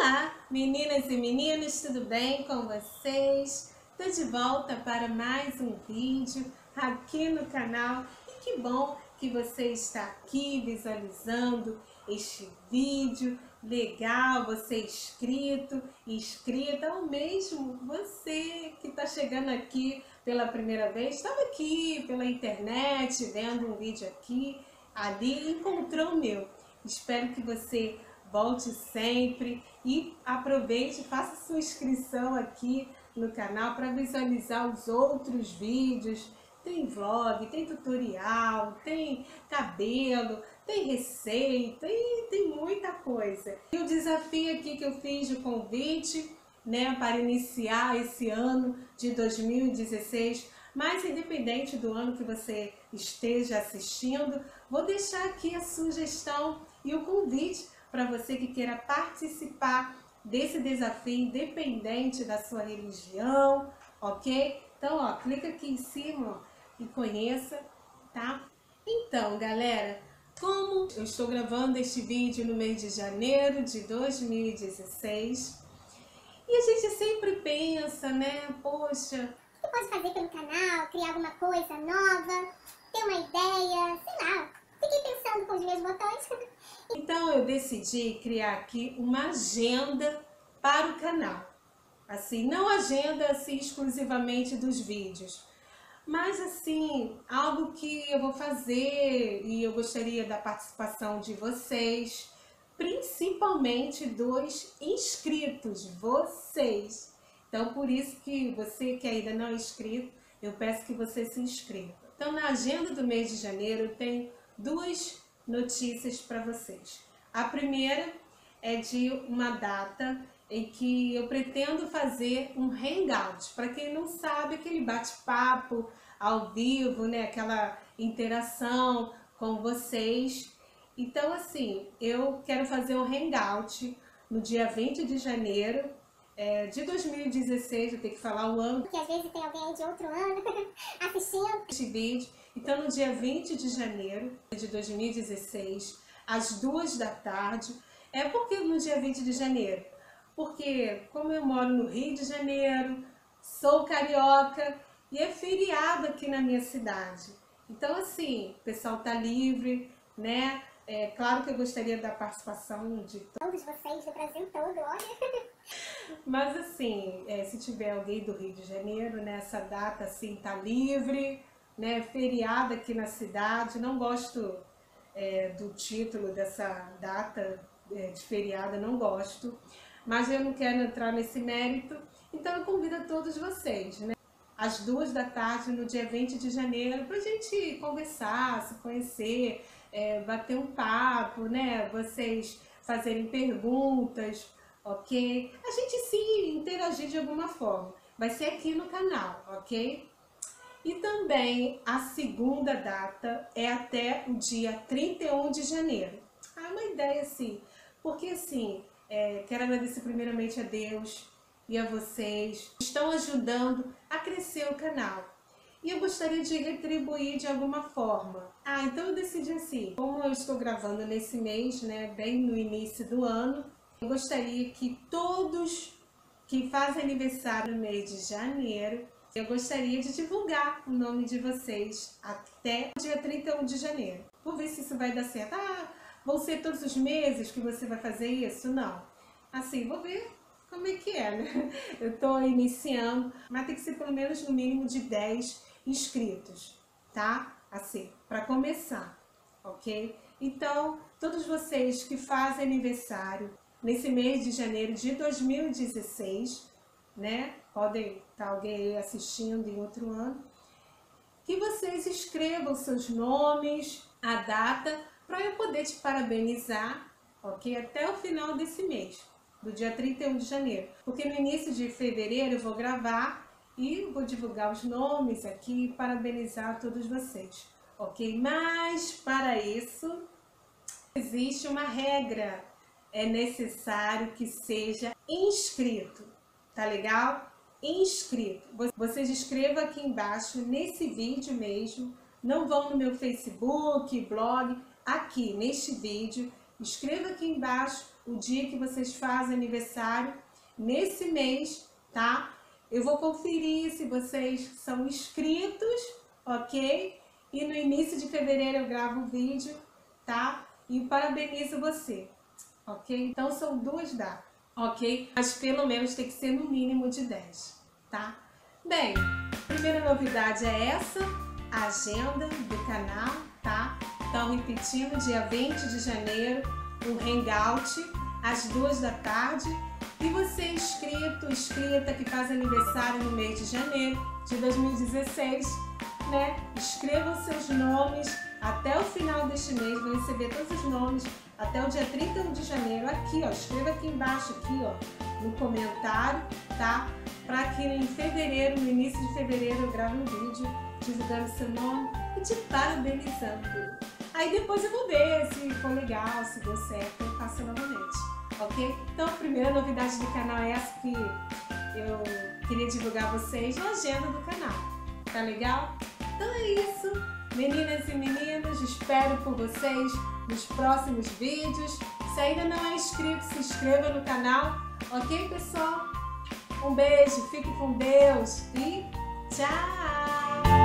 Olá, meninas e meninos, tudo bem com vocês? Estou de volta para mais um vídeo aqui no canal e que bom que você está aqui visualizando este vídeo. Legal, você inscrito, inscrita, ou mesmo você que está chegando aqui pela primeira vez, estava aqui pela internet, vendo um vídeo aqui, ali, encontrou o meu. Espero que você volte sempre e aproveite, faça sua inscrição aqui no canal para visualizar os outros vídeos. Tem vlog, tem tutorial, tem cabelo, tem receita e tem muita coisa. E o desafio aqui que eu fiz de convite, né, para iniciar esse ano de 2016, mas independente do ano que você esteja assistindo, vou deixar aqui a sugestão e o convite para você que queira participar desse desafio, independente da sua religião, ok? Então, ó, clica aqui em cima, ó, e conheça, tá? Então, galera, como eu estou gravando este vídeo no mês de janeiro de 2016, e a gente sempre pensa, né? Poxa, o que eu posso fazer pelo canal? Criar alguma coisa nova? Ter uma ideia? Sei lá. Fiquei pensando com os meus botões. Então eu decidi criar aqui uma agenda para o canal. Assim, não agenda assim exclusivamente dos vídeos, mas assim, algo que eu vou fazer e eu gostaria da participação de vocês, principalmente dos inscritos, vocês. Então por isso que você que ainda não é inscrito, eu peço que você se inscreva. Então na agenda do mês de janeiro eu tenho duas notícias para vocês. A primeira é de uma data em que eu pretendo fazer um hangout. Para quem não sabe, aquele bate-papo ao vivo, né? Aquela interação com vocês. Então, assim, eu quero fazer um hangout no dia 20 de janeiro de 2016, eu tenho que falar o ano, porque às vezes tem alguém de outro ano assistindo este vídeo. Então, no dia 20 de janeiro de 2016, às 2 da tarde, porque no dia 20 de janeiro? Porque como eu moro no Rio de Janeiro, sou carioca e é feriado aqui na minha cidade. Então, assim, o pessoal tá livre, né? É claro que eu gostaria da participação de todos vocês do Brasil todo, olha. Mas assim, se tiver alguém do Rio de Janeiro, né, essa data assim tá livre, né, feriado aqui na cidade. Não gosto do título dessa data de feriado, não gosto. Mas eu não quero entrar nesse mérito, então eu convido a todos vocês, né, às 2 da tarde no dia 20 de janeiro, para a gente conversar, se conhecer, bater um papo, né, vocês fazerem perguntas, ok? A gente se interagir de alguma forma, vai ser aqui no canal, ok? E também a segunda data é até o dia 31 de janeiro. Ah, uma ideia assim, porque assim, quero agradecer primeiramente a Deus e a vocês que estão ajudando a crescer o canal. E eu gostaria de retribuir de alguma forma. Ah, então eu decidi assim, como eu estou gravando nesse mês, né, bem no início do ano, eu gostaria que todos que fazem aniversário no mês de janeiro, eu gostaria de divulgar o nome de vocês até o dia 31 de janeiro. Vou ver se isso vai dar certo. Ah, vão ser todos os meses que você vai fazer isso? Não. Assim, vou ver como é que é, né? Eu tô iniciando, mas tem que ser pelo menos no mínimo de 10 inscritos, tá? Assim, para começar, ok? Então, todos vocês que fazem aniversário nesse mês de janeiro de 2016, né? Podem estar alguém aí assistindo em outro ano. Que vocês escrevam seus nomes, a data, para eu poder te parabenizar, ok? Até o final desse mês, do dia 31 de janeiro. Porque no início de fevereiro eu vou gravar e vou divulgar os nomes aqui e parabenizar todos vocês, ok? Mas para isso, existe uma regra. É necessário que seja inscrito, tá legal? Inscrito. Vocês escrevam aqui embaixo, nesse vídeo mesmo, não vão no meu Facebook, blog, aqui neste vídeo, escreva aqui embaixo o dia que vocês fazem aniversário nesse mês, tá? Eu vou conferir se vocês são inscritos, ok? E no início de fevereiro eu gravo um vídeo, tá? E parabenizo você, ok? Então são duas datas, ok? Mas pelo menos tem que ser no mínimo de 10, tá? Bem, a primeira novidade é essa, a agenda do canal, tá? Então, repetindo, dia 20 de janeiro, um Hangout, às 2 da tarde. E você inscrito, inscrita, que faz aniversário no mês de janeiro de 2016, né? Escrevam seus nomes até o final deste mês, vão receber todos os nomes até o dia 31 de janeiro. Aqui, ó, escreva aqui embaixo, aqui, ó, no comentário, tá? Para que em fevereiro, no início de fevereiro, eu grave um vídeo divulgando seu nome e te parabenizando. Aí depois eu vou ver se foi legal, se deu certo, eu faço novamente, ok? Então a primeira novidade do canal é essa que eu queria divulgar a vocês na agenda do canal, tá legal? Então é isso, meninas e meninos, espero por vocês nos próximos vídeos. Se ainda não é inscrito, se inscreva no canal, ok, pessoal? Um beijo, fique com Deus e tchau!